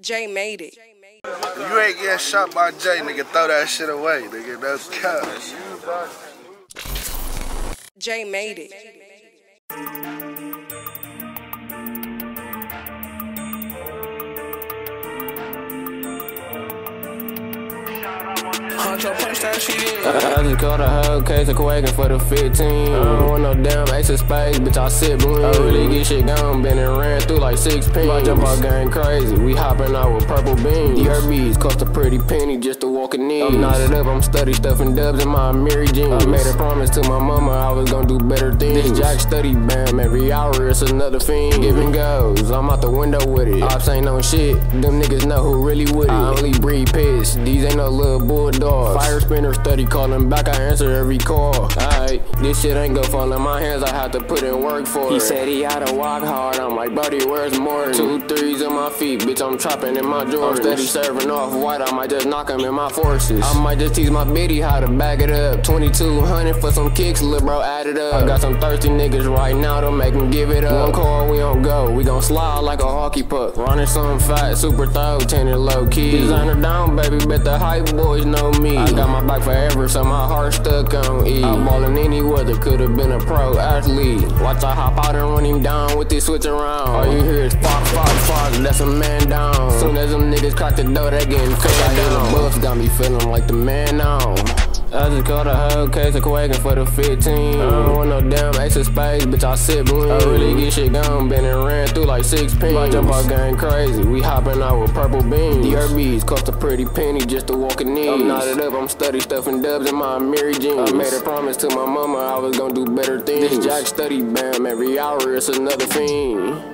Jay made it. You ain't getting shot by Jay, nigga. Throw that shit away, nigga. That's cow. Jay made it. I just caught a whole case of quaking for the 15. I don't want no damn Ace of Spades, bitch, I sit blue. I really get shit gone, been and ran through like 6 pins. My jump out gang crazy, we hopping out with purple beans. The Hermes cost a pretty penny just to walk in these. I'm knotted up, I'm study stuffing dubs in my Amiri jeans. I made a promise to my mama I was gonna do better things. This jack study bam, every hour it's another fiend. Giving goes, I'm out the window with it. Ops ain't no shit, them niggas know who really with it. I only breed piss, these ain't no little bulldogs. Fire spinner study calling back, I answer every call. Alright, this shit ain't gonna fall in my hands, I have to put in work for it. He said he had to walk hard, I'm like, brody, where's more? 2 3s in my feet, bitch, I'm trapping in my Jordans. I'm steady serving off white, I might just knock him in my forces. I might just tease my bitty how to back it up. 2200 for some kicks, lil' bro, add it up. I got some thirsty niggas right now, don't make them give it up. One call, we don't go, we gon' slide like a hockey puck. Running some fat, super throw, tending low key. Designer down, baby, bet the hype boys know me. I got my back forever, so my heart stuck on E. I'm ballin' any weather, could've been a pro athlete. Watch I hop out and run him down with this switch around. All you hear is pop, pop, pop, that's a man down. Soon as them niggas crack the door, they gettin' cut down. The buffs got me feelin' like the man now. I just caught a whole case of quaking for the 15. I don't want no damn Ace of Spades, bitch, I sit blue. I really get shit gone, been and ran through like 6 pins. My jump out gang crazy, we hopping out with purple beans. The Hermes cost a pretty penny just to walk in these. I'm knotted up, I'm study stuffing dubs in my Amiri jeans. I made a promise to my mama I was gonna do better things. This jack study bam, every hour it's another fiend.